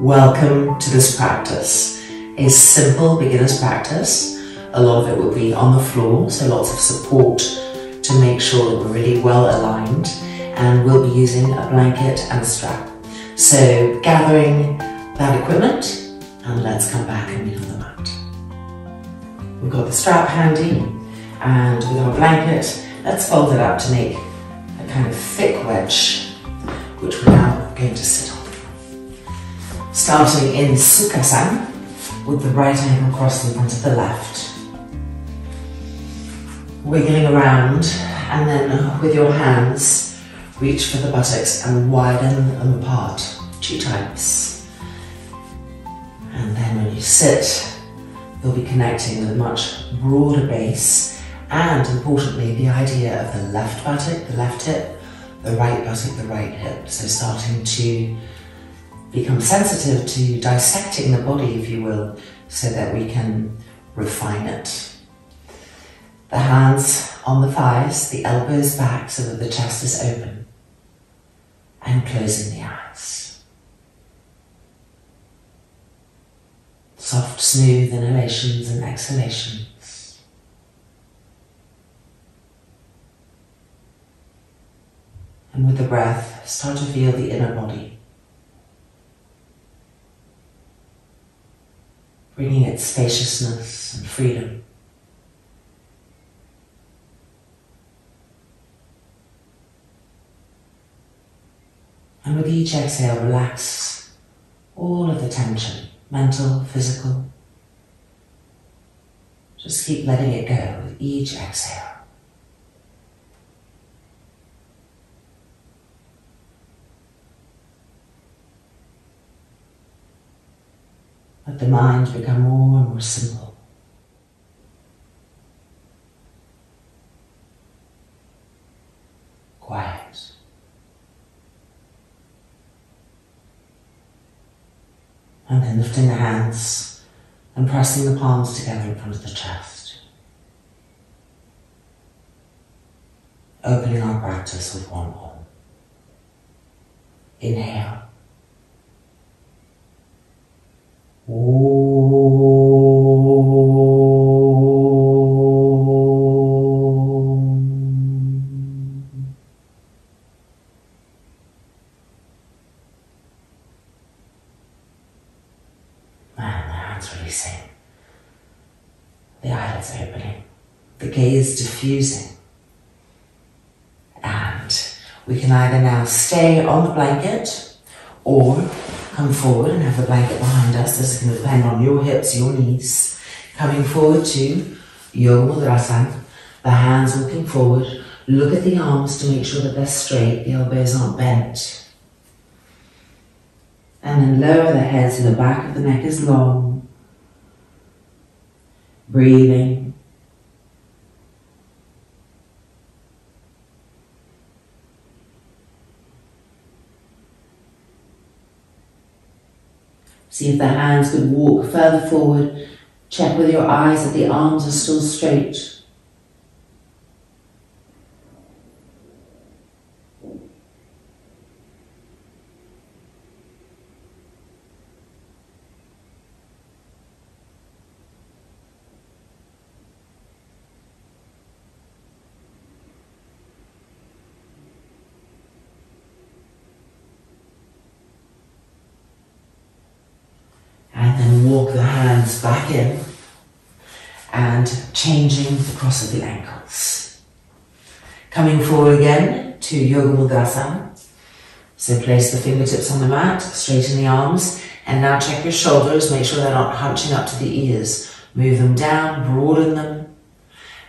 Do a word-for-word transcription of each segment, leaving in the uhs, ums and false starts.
Welcome to this practice, a simple beginner's practice. A lot of it will be on the floor, so lots of support to make sure that we're really well aligned, and we'll be using a blanket and a strap. So gathering that equipment, and let's come back and meet on the mat. We've got the strap handy, and with our blanket, let's fold it up to make a kind of thick wedge, which we're now going to sit on. Starting in Sukhasan, with the right ankle crossed in front of the left. Wiggling around, and then with your hands, reach for the buttocks and widen them apart, two times. And then when you sit, you'll be connecting with a much broader base, and importantly, the idea of the left buttock, the left hip, the right buttock, the right hip. So starting to become sensitive to dissecting the body, if you will, so that we can refine it. The hands on the thighs, the elbows back so that the chest is open, and closing the eyes. Soft, smooth inhalations and exhalations. And with the breath, start to feel the inner body, bringing its spaciousness and freedom. And with each exhale, relax all of the tension, mental, physical. Just keep letting it go with each exhale. Let the mind become more and more simple. Quiet. And then lifting the hands and pressing the palms together in front of the chest. Opening our practice with one arm. Inhale. Om. Man, the hands releasing, the eyelids opening, the gaze diffusing, and we can either now stay on the blanket or come forward and have the blanket behind us. This is going to depend on your hips, your knees. Coming forward to yoga mudrasana. The hands looking forward. Look at the arms to make sure that they're straight, the elbows aren't bent. And then lower the head so the back of the neck is long. Breathing. See if the hands could walk further forward. Check with your eyes that the arms are still straight. Walk the hands back in and changing the cross of the ankles. Coming forward again to yoga mudrasana. So place the fingertips on the mat, straighten the arms, and now check your shoulders, make sure they're not hunching up to the ears. Move them down, broaden them,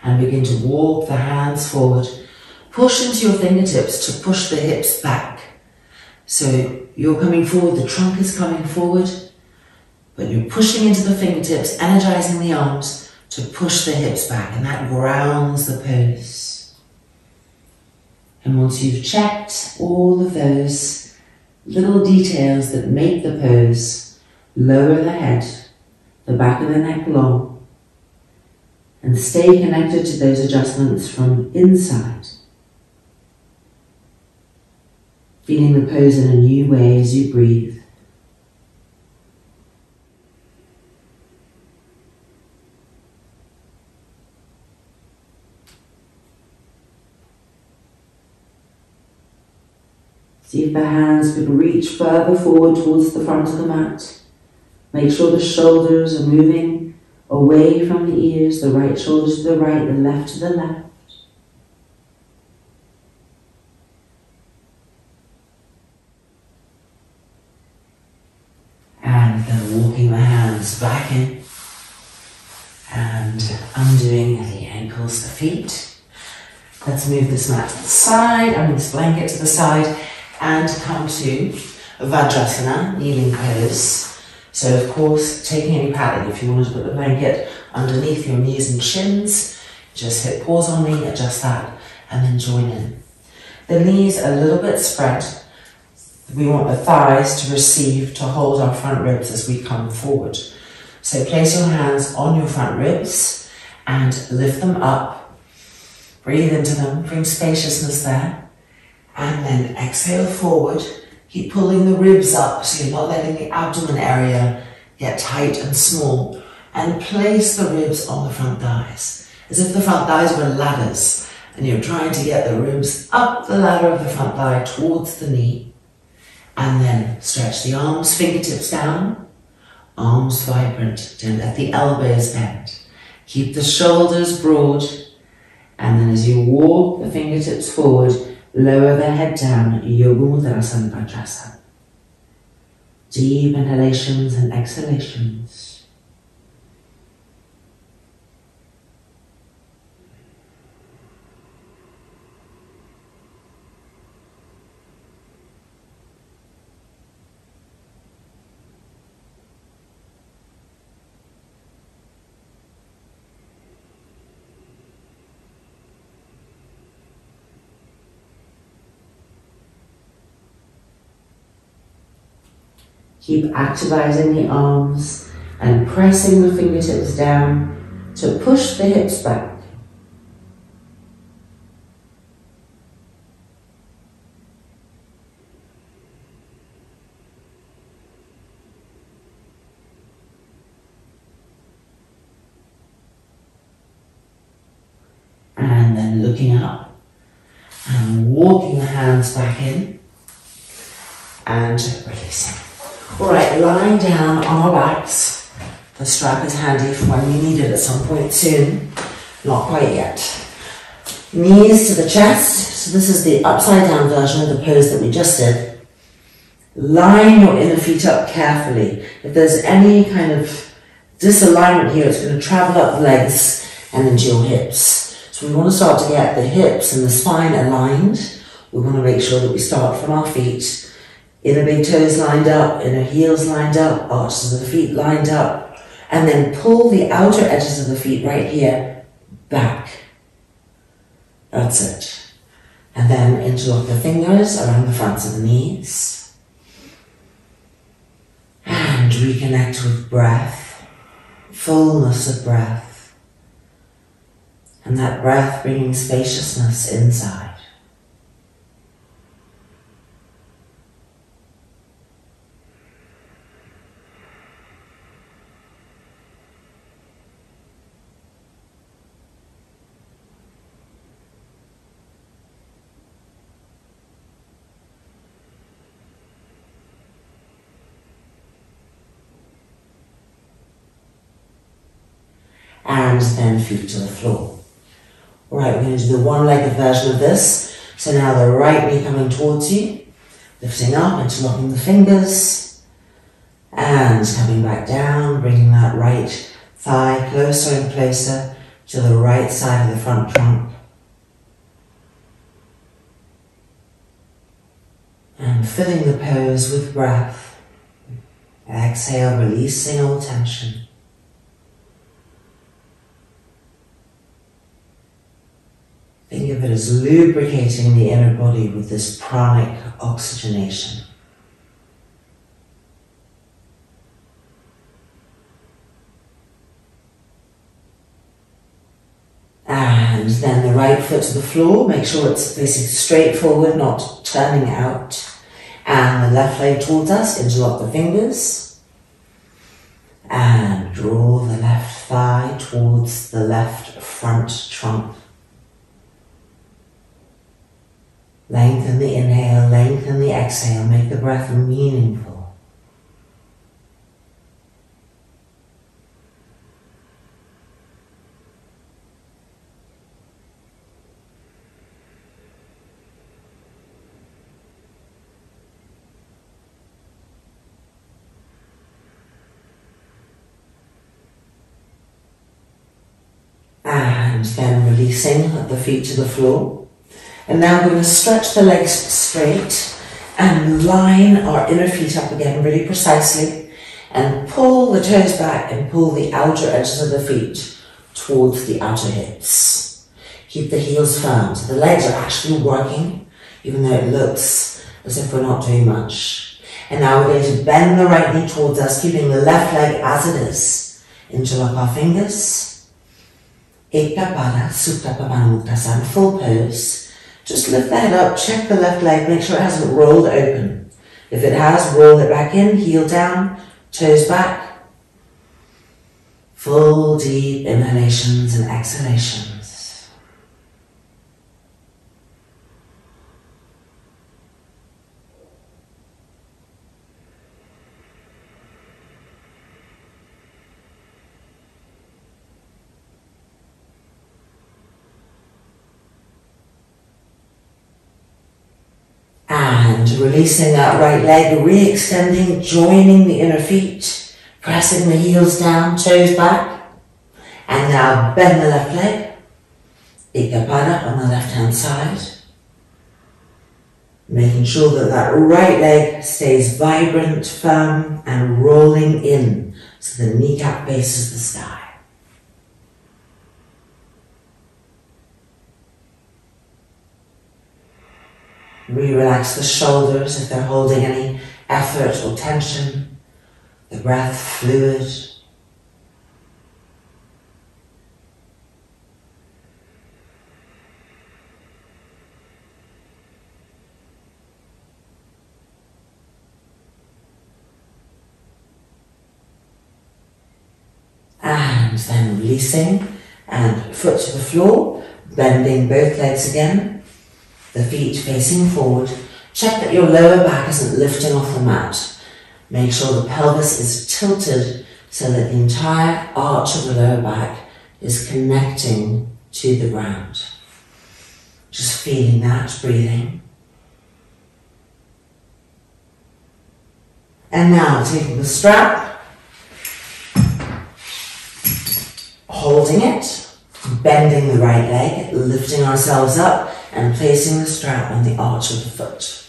and begin to walk the hands forward. Push into your fingertips to push the hips back. So you're coming forward, the trunk is coming forward, but you're pushing into the fingertips, energizing the arms to push the hips back, and that grounds the pose. And once you've checked all of those little details that make the pose, lower the head, the back of the neck long, and stay connected to those adjustments from inside. Feeling the pose in a new way as you breathe. See if the hands can reach further forward towards the front of the mat. Make sure the shoulders are moving away from the ears, the right shoulder to the right, the left to the left. And then walking the hands back in and undoing the ankles, the feet. Let's move this mat to the side, I mean this blanket to the side, and come to Vajrasana, kneeling pose. So of course, taking any padding, if you want to put the blanket underneath your knees and shins, just hit pause on me, adjust that, and then join in. The knees a little bit spread. We want the thighs to receive, to hold our front ribs as we come forward. So place your hands on your front ribs and lift them up. Breathe into them, bring spaciousness there. And then exhale forward. Keep pulling the ribs up so you're not letting the abdomen area get tight and small. And place the ribs on the front thighs, as if the front thighs were ladders and you're trying to get the ribs up the ladder of the front thigh towards the knee. And then stretch the arms, fingertips down, arms vibrant, don't let the elbows bend. Keep the shoulders broad, and then as you walk the fingertips forward, lower the head down, yoga mudrasan vajrasana. Deep inhalations and exhalations. Keep activating the arms and pressing the fingertips down to push the hips back. And then looking up and walking the hands back in and releasing. All right, lying down on our backs. The strap is handy for when you need it at some point soon. Not quite yet. Knees to the chest. So this is the upside down version of the pose that we just did. Line your inner feet up carefully. If there's any kind of disalignment here, it's going to travel up the legs and into your hips. So we want to start to get the hips and the spine aligned. We want to make sure that we start from our feet. Inner big toes lined up, inner heels lined up, arches of the feet lined up, and then pull the outer edges of the feet right here back. That's it. And then interlock the fingers around the fronts of the knees. And reconnect with breath, fullness of breath. And that breath bringing spaciousness inside. And then feet to the floor. All right, we're going to do the one-legged version of this. So now the right knee coming towards you, lifting up, interlocking the fingers, and coming back down, bringing that right thigh closer and closer to the right side of the front trunk. And filling the pose with breath. Exhale, releasing all tension. Think of it as lubricating the inner body with this pranic oxygenation. And then the right foot to the floor, make sure it's facing straight forward, not turning out. And the left leg towards us, interlock the fingers. And draw the left thigh towards the left front trunk. Lengthen the inhale, lengthen the exhale. exhale, make the breath meaningful. And then releasing at the feet to the floor. And now we're going to stretch the legs straight and line our inner feet up again really precisely and pull the toes back and pull the outer edges of the feet towards the outer hips. Keep the heels firm. So the legs are actually working, even though it looks as if we're not doing much. And now we're going to bend the right knee towards us, keeping the left leg as it is. Interlock our fingers. Ikapada, Supta Baddha Konasana, full pose. Just lift the head up, check the left leg, make sure it hasn't rolled open. If it has, roll it back in, heel down, toes back. Full deep inhalations and exhalations. And releasing that right leg, re-extending, joining the inner feet, pressing the heels down, toes back. And now bend the left leg, ikapada on the left hand side. Making sure that that right leg stays vibrant, firm and rolling in so the kneecap faces the sky. Re-relax the shoulders if they're holding any effort or tension, the breath fluid. And then releasing and foot to the floor, bending both legs again. The feet facing forward. Check that your lower back isn't lifting off the mat. Make sure the pelvis is tilted so that the entire arch of the lower back is connecting to the ground. Just feeling that breathing. And now taking the strap, holding it, bending the right leg, lifting ourselves up, and placing the strap on the arch of the foot.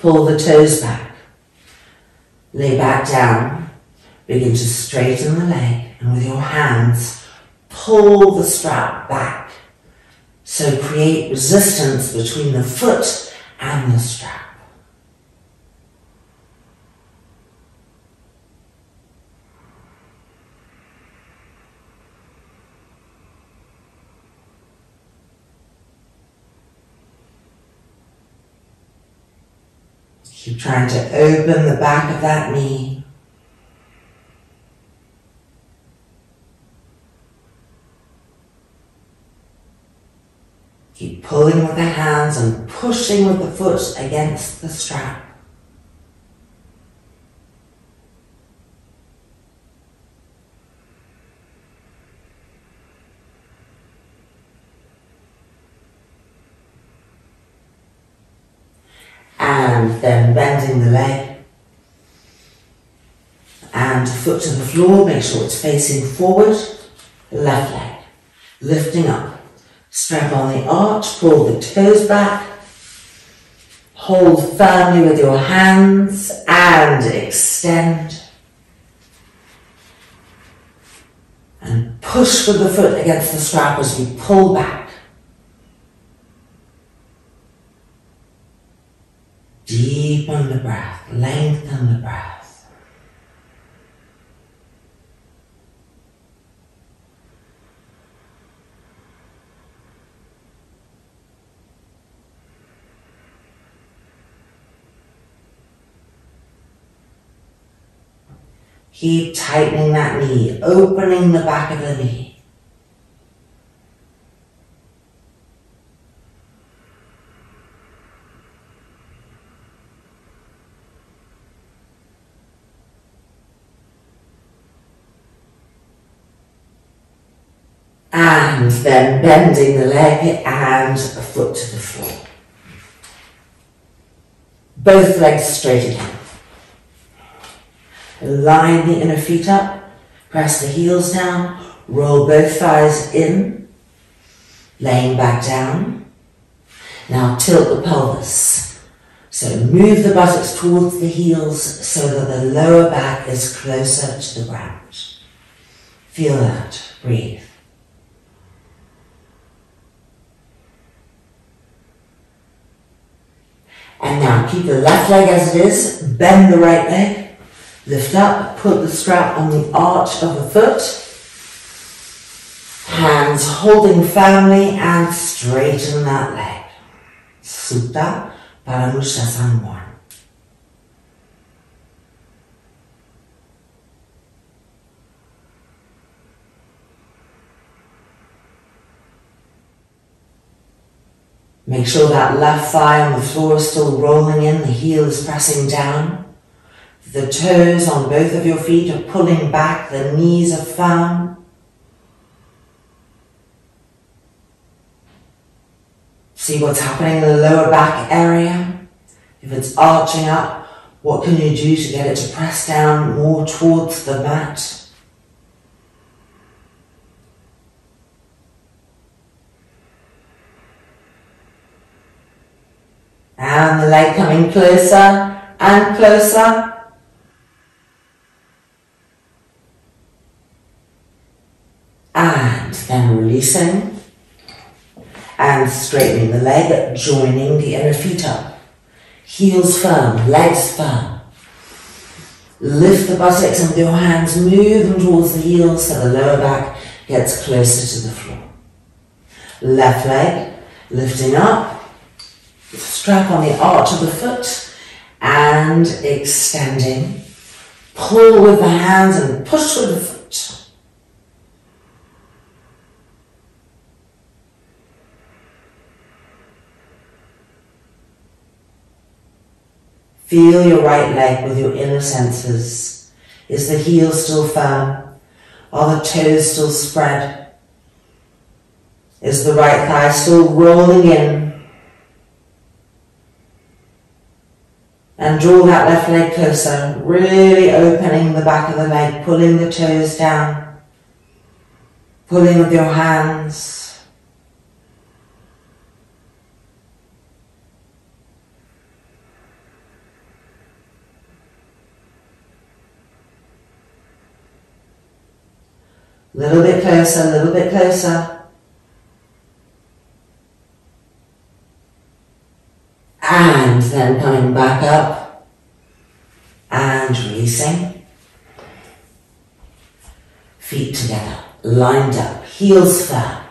Pull the toes back. Lay back down. Begin to straighten the leg, and with your hands, pull the strap back. So create resistance between the foot and the strap. Keep trying to open the back of that knee. Keep pulling with the hands and pushing with the foot against the strap. And then bending the leg and foot to the floor, make sure it's facing forward, left leg, lifting up, strap on the arch, pull the toes back, hold firmly with your hands and extend. And push with the foot against the strap as you pull back. Deepen the breath, lengthen the breath. Keep tightening that knee, opening the back of the knee. and then bending the leg and a foot to the floor. Both legs straight again. Line the inner feet up, press the heels down, roll both thighs in, laying back down. Now tilt the pelvis. So move the buttocks towards the heels so that the lower back is closer to the ground. Feel that. Breathe. And now keep the left leg as it is, bend the right leg. Lift up, put the strap on the arch of the foot. Hands holding firmly and straighten that leg. Supta Baddha Konasana one. Make sure that left thigh on the floor is still rolling in, the heel is pressing down. The toes on both of your feet are pulling back, the knees are firm. See what's happening in the lower back area. If it's arching up, what can you do to get it to press down more towards the mat? And the leg coming closer and closer. And then releasing and straightening the leg, joining the inner feet up. Heels firm, legs firm. Lift the buttocks and with your hands, move them towards the heels so the lower back gets closer to the floor. Left leg, lifting up, strap on the arch of the foot and extending. Pull with the hands and push with the foot. Feel your right leg with your inner senses. Is the heel still firm? Are the toes still spread? Is the right thigh still rolling in? And draw that left leg closer, really opening the back of the leg, pulling the toes down, pulling with your hands. Little bit closer, a little bit closer. And then coming back up and releasing. Feet together, lined up, heels firm.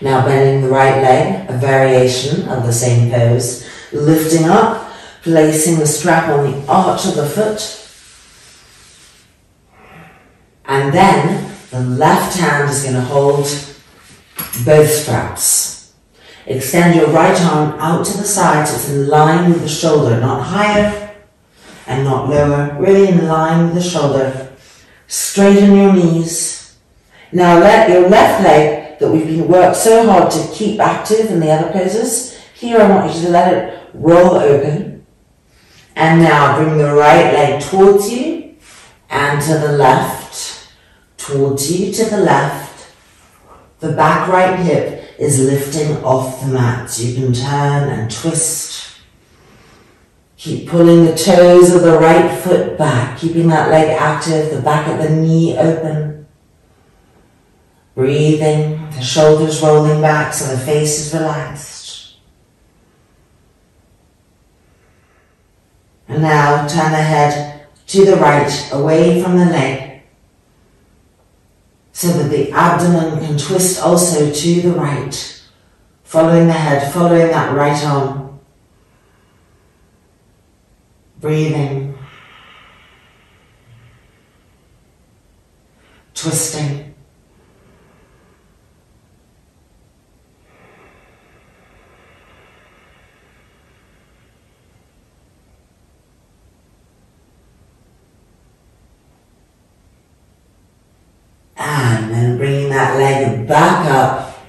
Now bending the right leg, a variation of the same pose. Lifting up, placing the strap on the arch of the foot. And then the left hand is going to hold both straps. Extend your right arm out to the side so it's in line with the shoulder, not higher and not lower, really in line with the shoulder. Straighten your knees. Now let your left leg that we've worked so hard to keep active in the other poses, here I want you to let it roll open. And now bring the right leg towards you and to the left. Towards you, to the left, the back right hip is lifting off the mat. So you can turn and twist. Keep pulling the toes of the right foot back, keeping that leg active, the back of the knee open. Breathing, the shoulders rolling back so the face is relaxed. And now turn the head to the right, away from the leg, so that the abdomen can twist also to the right, following the head, following that right arm. Breathing. Twisting. And then bringing that leg back up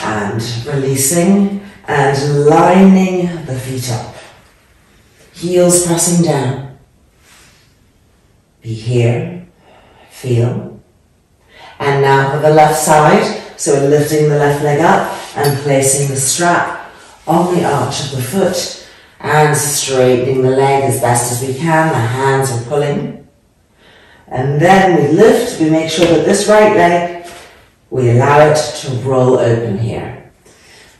and releasing and lining the feet up. Heels pressing down. Be here, feel. And now for the left side, so we're lifting the left leg up and placing the strap on the arch of the foot and straightening the leg as best as we can. The hands are pulling. And then we lift, we make sure that this right leg, we allow it to roll open here.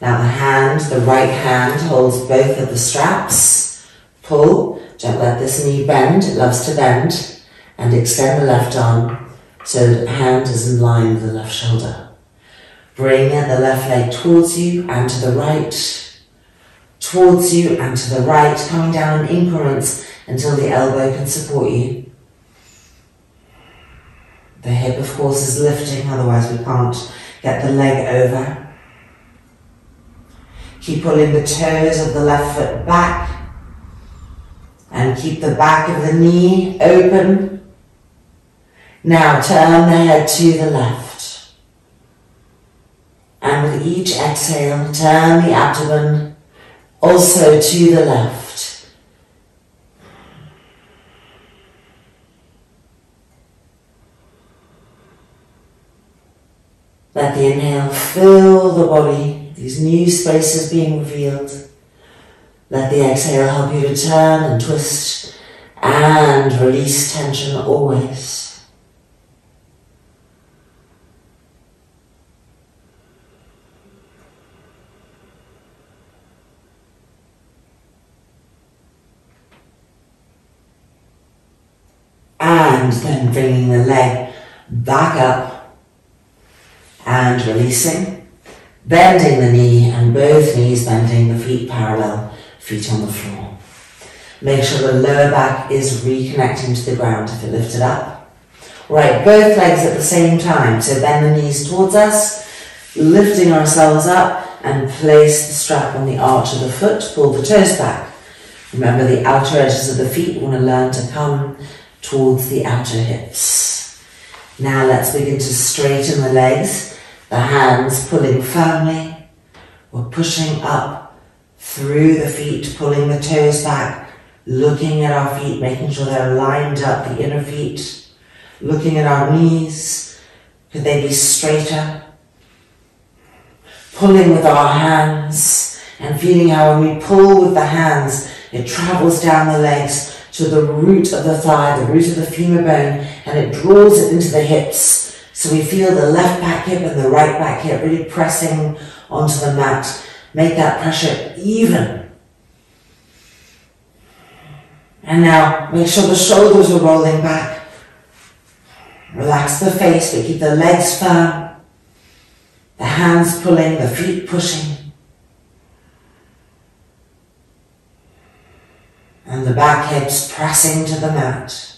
Now the hand, the right hand holds both of the straps. Pull, don't let this knee bend, it loves to bend. And extend the left arm so that the hand is in line with the left shoulder. Bring in the left leg towards you and to the right. Towards you and to the right, coming down in increments until the elbow can support you. The hip, of course, is lifting, otherwise we can't get the leg over. Keep pulling the toes of the left foot back and keep the back of the knee open. Now turn the head to the left. And with each exhale, turn the abdomen also to the left. Let the inhale fill the body, these new spaces being revealed. Let the exhale help you to turn and twist and release tension always. And then bringing the leg back up. And releasing, bending the knee and both knees bending, the feet parallel, feet on the floor. Make sure the lower back is reconnecting to the ground if it lifted up. Right, both legs at the same time. So bend the knees towards us, lifting ourselves up and place the strap on the arch of the foot, pull the toes back. Remember the outer edges of the feet, we want to learn to come towards the outer hips. Now let's begin to straighten the legs, the hands pulling firmly. We're pushing up through the feet, pulling the toes back, looking at our feet, making sure they're lined up, the inner feet, looking at our knees. Could they be straighter? Pulling with our hands and feeling how when we pull with the hands, it travels down the legs to the root of the thigh, the root of the femur bone, and it draws it into the hips. So we feel the left back hip and the right back hip really pressing onto the mat. Make that pressure even. And now make sure the shoulders are rolling back. Relax the face, but keep the legs firm. The hands pulling, the feet pushing. And the back hips pressing to the mat.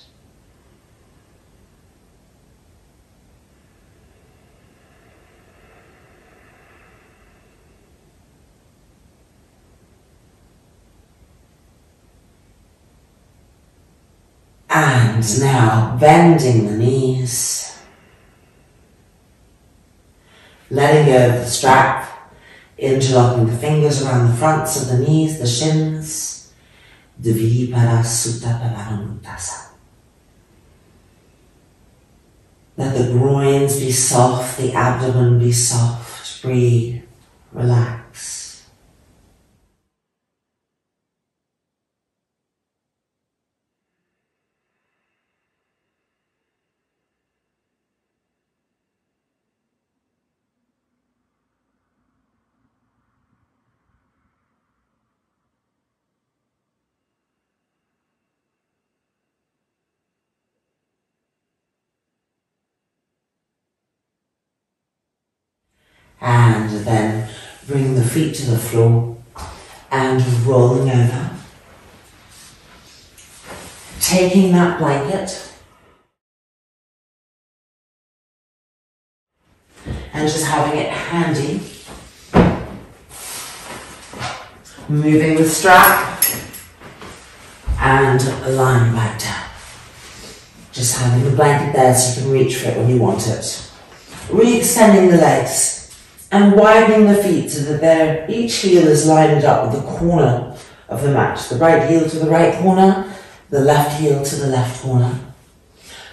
And now bending the knees. Letting go of the strap, interlocking the fingers around the fronts of the knees, the shins. Dvipada Supta Baddha Konasana. Let the groins be soft, the abdomen be soft. Breathe, relax. And then bring the feet to the floor and rolling over. Taking that blanket and just having it handy. Moving with strap and lying back down. Just having the blanket there so you can reach for it when you want it. Re-extending the legs and widening the feet so that they're, each heel is lined up with the corner of the mat. The right heel to the right corner, the left heel to the left corner.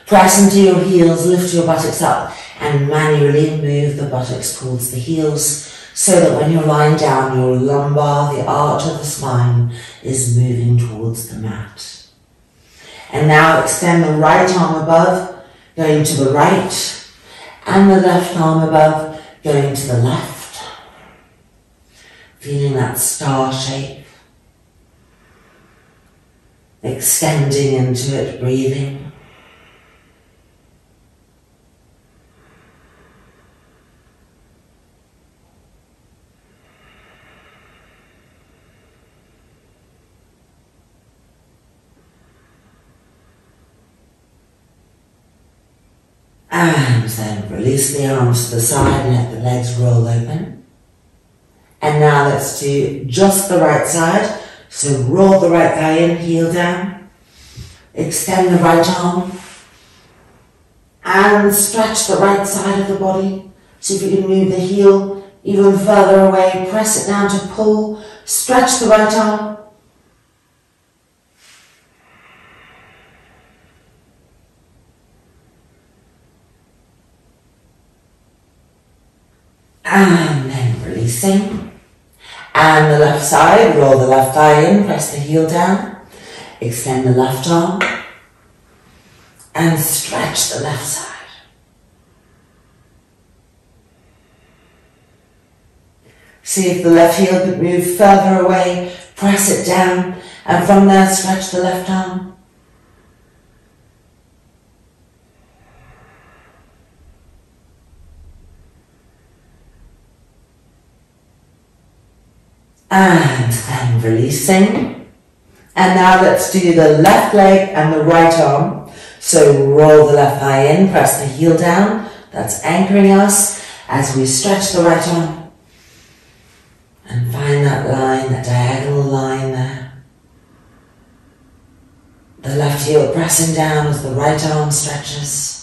Press into your heels, lift your buttocks up and manually move the buttocks towards the heels so that when you're lying down, your lumbar, the arch of the spine, is moving towards the mat. And now extend the right arm above, going to the right, and the left arm above, going to the left. Feeling that star shape. Extending into it, breathing. And then release the arms to the side and let the legs roll open. And now let's do just the right side. So roll the right thigh in, heel down. Extend the right arm. And stretch the right side of the body. See if you can move the heel even further away. Press it down to pull. Stretch the right arm. And then releasing. And the left side, roll the left thigh in, press the heel down. Extend the left arm. And stretch the left side. See if the left heel could move further away, press it down, and from there stretch the left arm. And then releasing. And now let's do the left leg and the right arm. So roll the left thigh in, press the heel down. That's anchoring us as we stretch the right arm. And find that line, that diagonal line there. The left heel pressing down as the right arm stretches.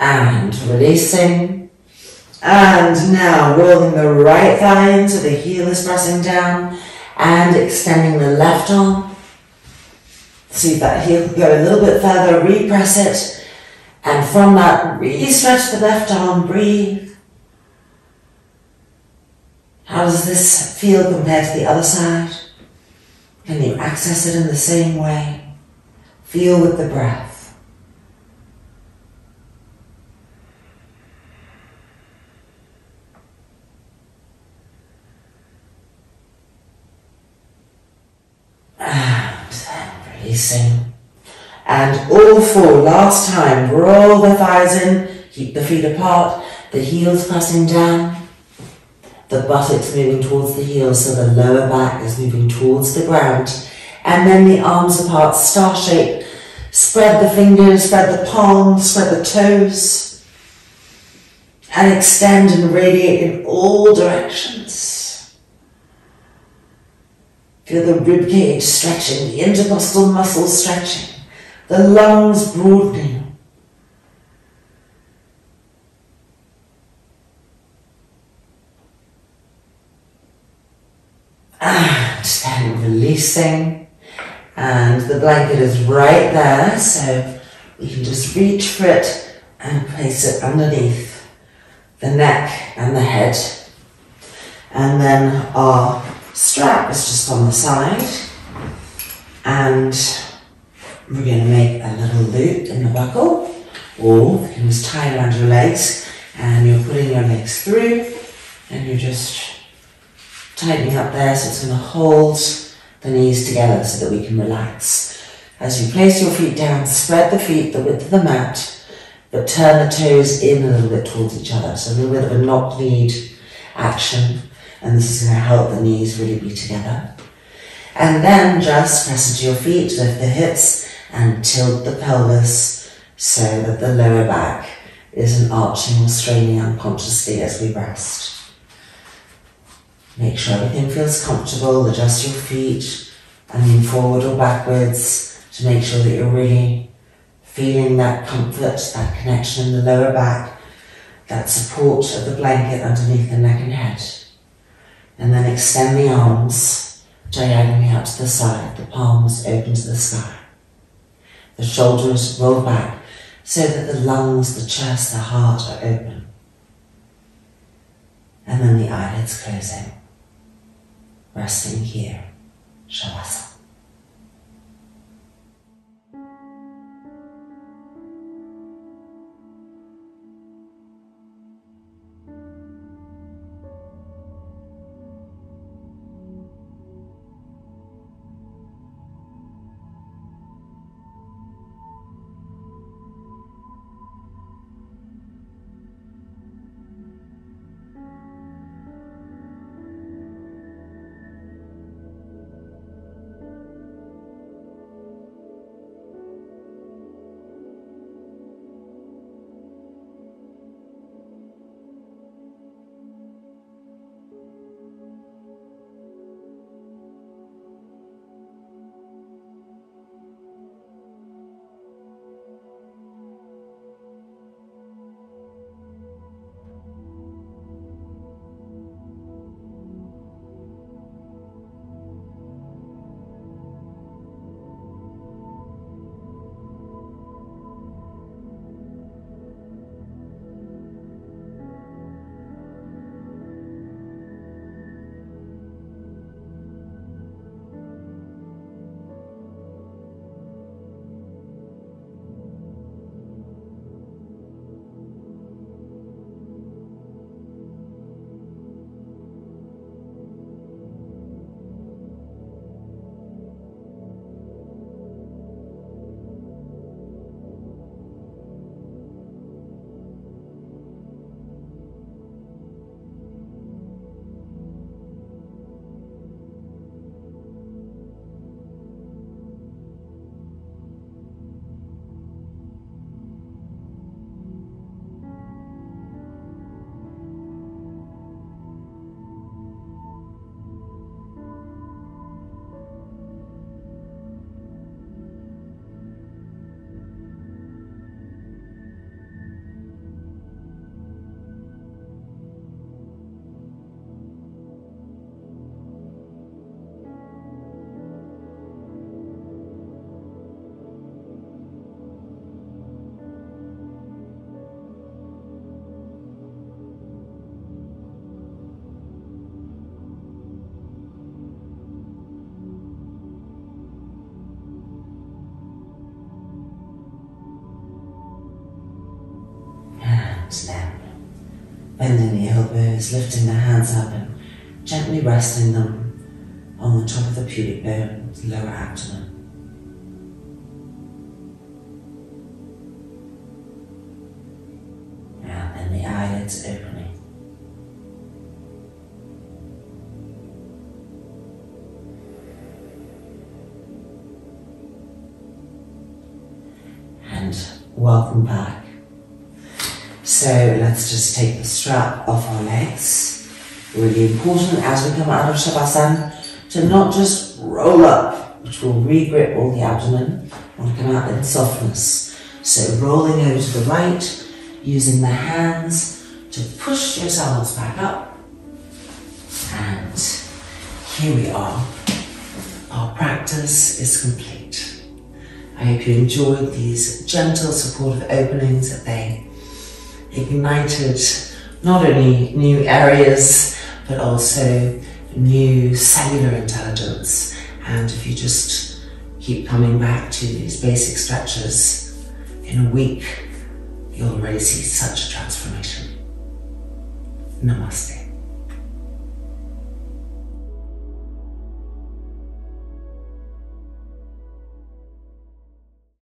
And releasing. And now rolling the right thigh in so the heel is pressing down and extending the left arm. See if that heel can go a little bit further, repress it. And from that, really stretch the left arm, breathe. How does this feel compared to the other side? Can you access it in the same way? Feel with the breath. And then releasing. And all four, last time, roll the thighs in, keep the feet apart, the heels pressing down, the buttocks moving towards the heels so the lower back is moving towards the ground. And then the arms apart, star shape. Spread the fingers, spread the palms, spread the toes. And extend and radiate in all directions. Feel the rib cage stretching, the intercostal muscles stretching, the lungs broadening. And then releasing. And the blanket is right there, so we can just reach for it and place it underneath the neck and the head. And then our strap is just on the side, and we're going to make a little loop in the buckle, or you can just tie it around your legs, and you're putting your legs through, and you're just tightening up there, so it's going to hold the knees together so that we can relax. As you place your feet down, spread the feet the width of the mat, but turn the toes in a little bit towards each other, so a little bit of a knock-kneed action. And this is going to help the knees really be together. And then just press into your feet, lift the hips and tilt the pelvis so that the lower back is an arching or straining unconsciously as we rest. Make sure everything feels comfortable, adjust your feet and lean forward or backwards to make sure that you're really feeling that comfort, that connection in the lower back, that support of the blanket underneath the neck and head. And then extend the arms diagonally out to the side, the palms open to the sky. The shoulders roll back so that the lungs, the chest, the heart are open. And then the eyelids closing, resting here, Shavasana. Bending the elbows, lifting the hands up and gently resting them on the top of the pubic bone, the lower abdomen. And then the eyelids opening. And welcome back. So let's just take the strap off our legs. Really important as we come out of Shavasana to not just roll up, which will re-grip all the abdomen. I want to come out in softness. So rolling over to the right, using the hands to push yourselves back up. And here we are. Our practice is complete. I hope you enjoyed these gentle, supportive openings that they ignited not only new areas but also new cellular intelligence. And if you just keep coming back to these basic stretches, in a week you'll already see such a transformation. Namaste.